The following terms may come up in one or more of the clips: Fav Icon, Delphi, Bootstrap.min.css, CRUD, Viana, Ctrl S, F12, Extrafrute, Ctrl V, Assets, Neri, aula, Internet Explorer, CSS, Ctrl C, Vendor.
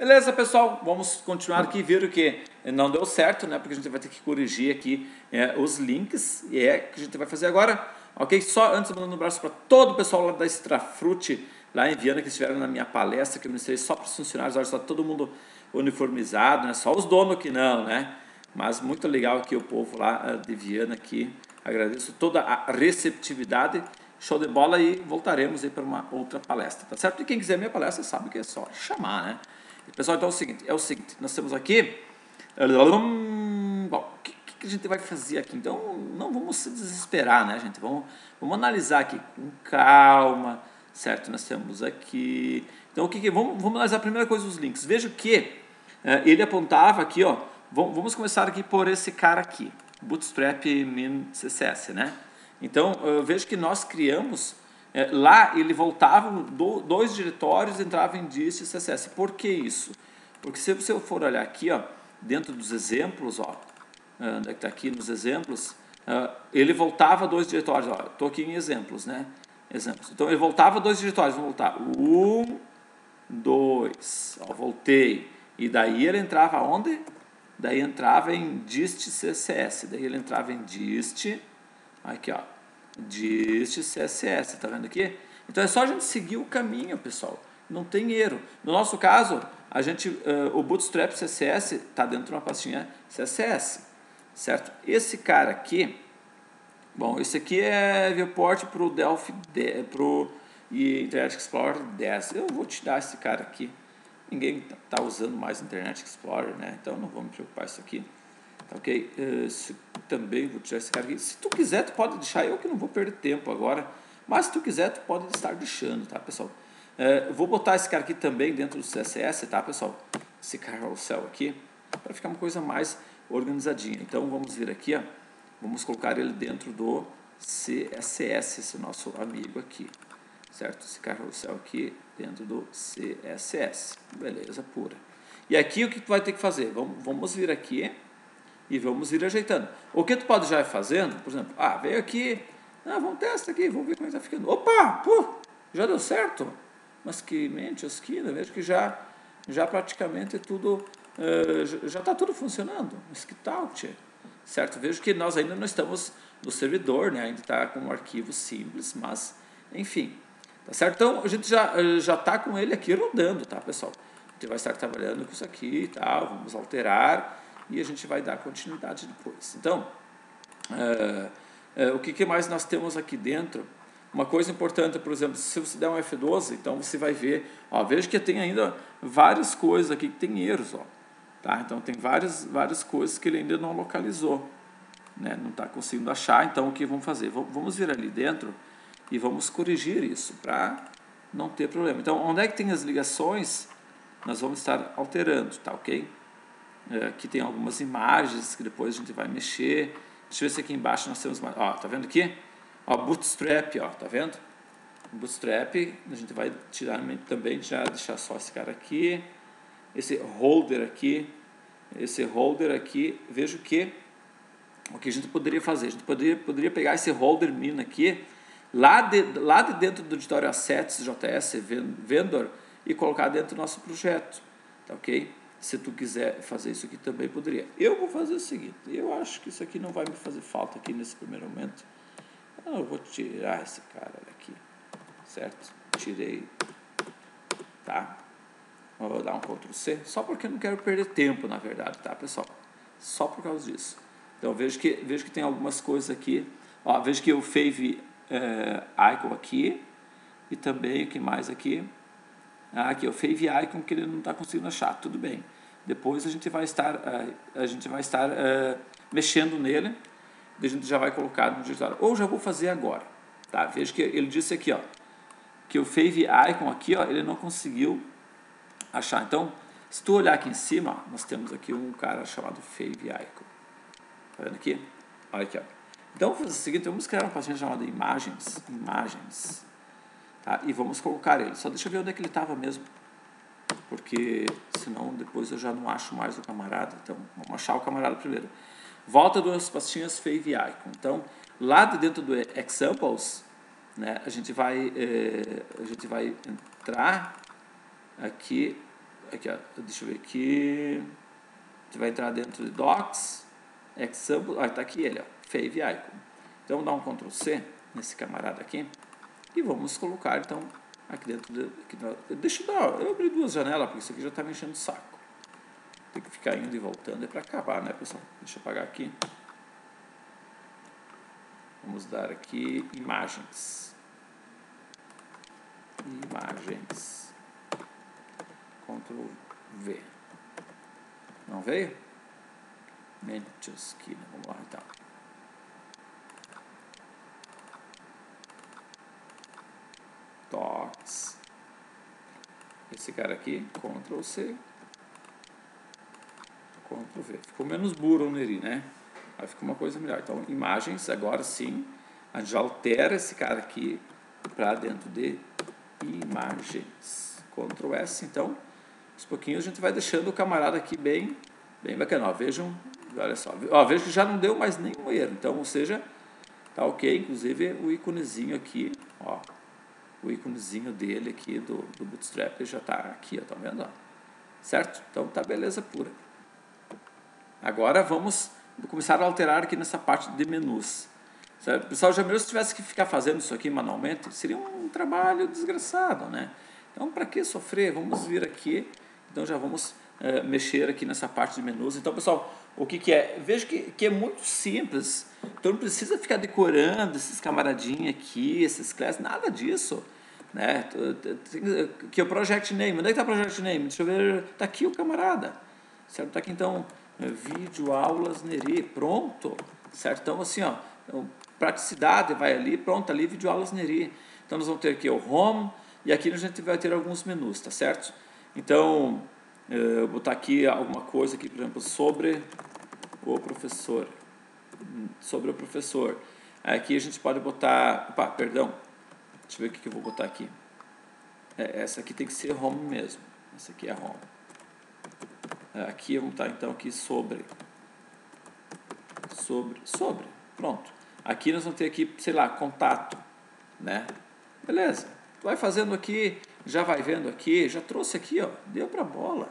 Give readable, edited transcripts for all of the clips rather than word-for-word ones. Beleza, pessoal? Vamos continuar aqui e ver o que não deu certo, né? Porque a gente vai ter que corrigir aqui os links, e é o que a gente vai fazer agora, ok? Só antes, mandando um abraço para todo o pessoal lá da Extrafrute, lá em Viana, que estiveram na minha palestra, que eu ministrei só para os funcionários. Olha, está todo mundo uniformizado, né? Só os donos que não, né? Mas muito legal aqui o povo lá de Viana aqui. Agradeço toda a receptividade. Show de bola, e voltaremos aí para uma outra palestra, tá certo? E quem quiser minha palestra sabe que é só chamar, né? Pessoal, então é o seguinte, nós temos aqui... Bom, o que a gente vai fazer aqui? Então, não vamos se desesperar, né, gente? Vamos analisar aqui com calma, certo? Nós temos aqui... Então, vamos analisar a primeira coisa, os links. Veja que ele apontava aqui, ó... Vamos começar aqui por esse cara aqui, Bootstrap.min.css, né? Então, eu vejo que nós criamos, lá ele voltava dois diretórios, entrava em dist CSS. Por que isso? Porque se você for olhar aqui, ó, dentro dos exemplos, ó, onde é que está aqui nos exemplos, ele voltava dois diretórios. Estou aqui em exemplos, né? Exemplos. Então, ele voltava dois diretórios. Vamos voltar. 1, 2. Ó, voltei. E daí ele entrava onde? Daí entrava em dist CSS. Daí ele entrava em dist... Aqui, ó, dist CSS, tá vendo aqui? Então é só a gente seguir o caminho, pessoal, não tem erro. No nosso caso, a gente, o Bootstrap CSS está dentro de uma pastinha CSS, certo? Esse cara aqui, bom, esse aqui é viewport para o Delphi, e Internet Explorer 10. Eu vou tirar esse cara aqui, ninguém tá usando mais Internet Explorer, né? Então não vou me preocupar com isso aqui. Ok, também vou tirar esse cara aqui. Se tu quiser, tu pode deixar. Eu que não vou perder tempo agora. Mas se tu quiser, tu pode estar deixando, tá, pessoal? Vou botar esse cara aqui também dentro do CSS, tá, pessoal? Esse carrossel aqui, para ficar uma coisa mais organizadinha. Então, vamos vir aqui, ó. Vamos colocar ele dentro do CSS, esse nosso amigo aqui. Certo? Esse carrossel aqui dentro do CSS. Beleza pura. E aqui, o que tu vai ter que fazer? Vamos vir aqui... E vamos ir ajeitando. O que tu pode já ir fazendo, por exemplo, veio aqui, vamos testar aqui, vamos ver como é que está ficando. Opa, já deu certo. Mas que mente esquina, vejo que já praticamente tudo, já está tudo funcionando. Mas que tal, tchê? Certo, vejo que nós ainda não estamos no servidor, né? Ainda está com um arquivo simples, mas, enfim. Tá certo? Então, a gente já está com ele aqui rodando, tá, pessoal? A gente vai estar trabalhando com isso aqui e tal, vamos alterar. E a gente vai dar continuidade depois. Então, o que mais nós temos aqui dentro? Uma coisa importante, por exemplo, se você der um F12, então você vai ver... Ó, veja que tem ainda várias coisas aqui que tem erros. Ó, tá? Então, tem várias coisas que ele ainda não localizou. Né? Não está conseguindo achar. Então, o que vamos fazer? Vamos vir ali dentro e vamos corrigir isso para não ter problema. Então, onde é que tem as ligações? Nós vamos estar alterando, tá ok? Aqui tem algumas imagens que depois a gente vai mexer. Deixa eu ver se aqui embaixo nós temos mais. Ó, tá vendo aqui? Ó, Bootstrap, ó, tá vendo? Bootstrap, a gente vai tirar também, já deixar só esse cara aqui. Esse holder aqui. Esse holder aqui, vejo que... O que a gente poderia fazer? A gente poderia pegar esse holder min aqui, lá de dentro do editório Assets, JS, Vendor, e colocar dentro do nosso projeto. Tá ok? Se tu quiser fazer isso aqui também poderia. Eu vou fazer o seguinte, eu acho que isso aqui não vai me fazer falta aqui nesse primeiro momento. Eu vou tirar esse cara daqui, certo? Tirei, tá? Vou dar um Ctrl C, só porque eu não quero perder tempo, na verdade, tá, pessoal? Só por causa disso. Então, vejo que tem algumas coisas aqui. Ó, vejo que o Fave Icon aqui, e também o que mais aqui? Aqui, o Fave Icon que ele não está conseguindo achar, tudo bem. Depois a gente vai estar mexendo nele, e a gente já vai colocar no diretório. Ou já vou fazer agora, tá? Veja que ele disse aqui, ó, que o Fave Icon aqui, ó, ele não conseguiu achar. Então, se tu olhar aqui em cima, ó, nós temos aqui um cara chamado Fave Icon. Tá vendo aqui? Olha aqui, ó. Então, vamos fazer o seguinte, vamos criar uma pastinha chamada Imagens. Tá, e vamos colocar ele. Só deixa eu ver onde é que ele estava mesmo. Porque senão depois eu já não acho mais o camarada. Então vamos achar o camarada primeiro. Volta duas pastinhas Fave Icon. Então lá de dentro do Examples, né, a gente vai entrar aqui aqui, ó, deixa eu ver aqui, a gente vai entrar dentro de docs, example, ó, tá aqui ele, ó, Fav Icon. Então, dá um Ctrl C nesse camarada aqui e vamos colocar, então, aqui dentro, deixa eu dar, eu abri duas janelas, porque isso aqui já tá me enchendo o saco. Tem que ficar indo e voltando, é para acabar, né, pessoal? Deixa eu apagar aqui. Vamos dar aqui imagens. Imagens. Ctrl V. Não veio? Mentosquina. Vamos lá, então. Docs. Esse cara aqui, Ctrl C. Ctrl V. Ficou menos burro o Neri, né? Aí ficou uma coisa melhor. Então, imagens, agora sim, a gente já altera esse cara aqui para dentro de imagens. Ctrl S, então, aos pouquinhos a gente vai deixando o camarada aqui bem bacana. Ó, vejam, olha só. Ó, vejo que já não deu mais nenhum erro. Então, ou seja, tá ok. Inclusive, o íconezinho aqui, ó, o íconezinho dele aqui do Bootstrap já tá aqui, ó, tá vendo? Ó? Certo? Então, tá beleza pura. Agora vamos começar a alterar aqui nessa parte de menus. Certo? Pessoal, já mesmo se tivesse que ficar fazendo isso aqui manualmente, seria um trabalho desgraçado, né? Então, para que sofrer? Vamos vir aqui. Então, já vamos mexer aqui nessa parte de menus. Então, pessoal, o que que é? Veja que é muito simples. Então, não precisa ficar decorando esses camaradinhos aqui, esses classes, nada disso, né? Que é o Project Name. Onde é que está o Project Name? Deixa eu ver. Está aqui o camarada. Certo? Está aqui, então... Vídeo, aulas, Neri, pronto, certo? Então, assim, ó, praticidade, vai ali, pronto, ali, vídeo, aulas, Neri. Então, nós vamos ter aqui o Home, e aqui a gente vai ter alguns menus, tá certo? Então, eu vou botar aqui alguma coisa aqui, por exemplo, sobre o professor. Aqui a gente pode botar, opa, perdão, deixa eu ver o que eu vou botar aqui. Essa aqui tem que ser Home mesmo, essa aqui é Home. Aqui vamos estar então aqui sobre, pronto. Aqui nós vamos ter aqui, sei lá, contato, né? Beleza, vai fazendo aqui, já vai vendo aqui, já trouxe aqui, ó, deu pra bola,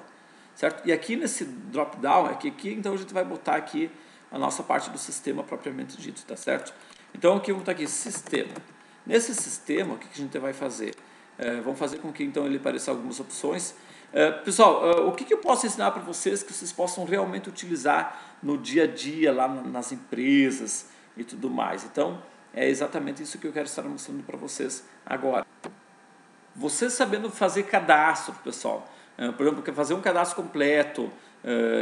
certo? E aqui nesse drop down, aqui então a gente vai botar aqui a nossa parte do sistema propriamente dito, tá certo? Então aqui vamos estar aqui, sistema. Nesse sistema, o que a gente vai fazer? Vamos fazer com que então ele apareça algumas opções. Pessoal, o que eu posso ensinar para vocês que vocês possam realmente utilizar no dia a dia, lá nas empresas e tudo mais? Então, é exatamente isso que eu quero estar mostrando para vocês agora. Vocês sabendo fazer cadastro, pessoal. Por exemplo, fazer um cadastro completo,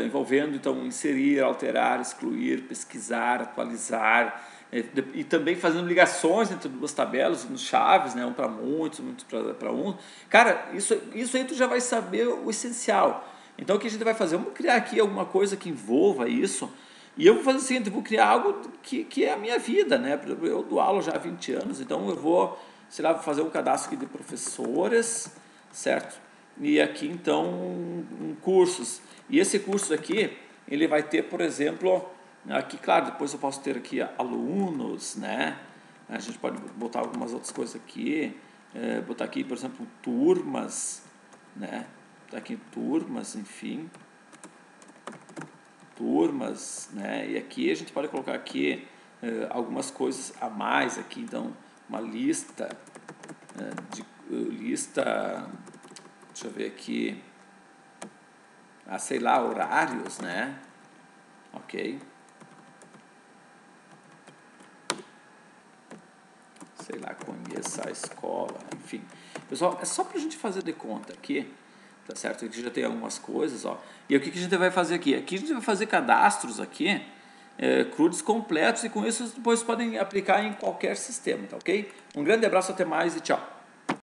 envolvendo, então, inserir, alterar, excluir, pesquisar, atualizar, e também fazendo ligações entre duas tabelas, uns chaves, né? Um para muitos, muitos para um. Cara, isso aí tu já vai saber o essencial. Então, o que a gente vai fazer? Vamos criar aqui alguma coisa que envolva isso. E eu vou fazer o seguinte, eu vou criar algo que é a minha vida, né? Eu dou aula já há 20 anos, então eu vou, sei lá, fazer um cadastro aqui de professores, certo? E aqui, então, cursos. E esse curso aqui, ele vai ter, por exemplo... Aqui, claro, depois eu posso ter aqui alunos, né? A gente pode botar algumas outras coisas aqui. Botar aqui, por exemplo, turmas, né? Botar aqui turmas, enfim. Turmas, né? E aqui a gente pode colocar aqui algumas coisas a mais aqui. Então, uma lista. Deixa eu ver aqui. Sei lá, horários, né? Ok. Sei lá, conheça a escola, enfim. Pessoal, é só para a gente fazer de conta aqui, tá certo? Aqui já tem algumas coisas, ó. E o que a gente vai fazer aqui? Aqui a gente vai fazer cadastros aqui, CRUDs completos, e com isso depois podem aplicar em qualquer sistema, tá ok? Um grande abraço, até mais e tchau.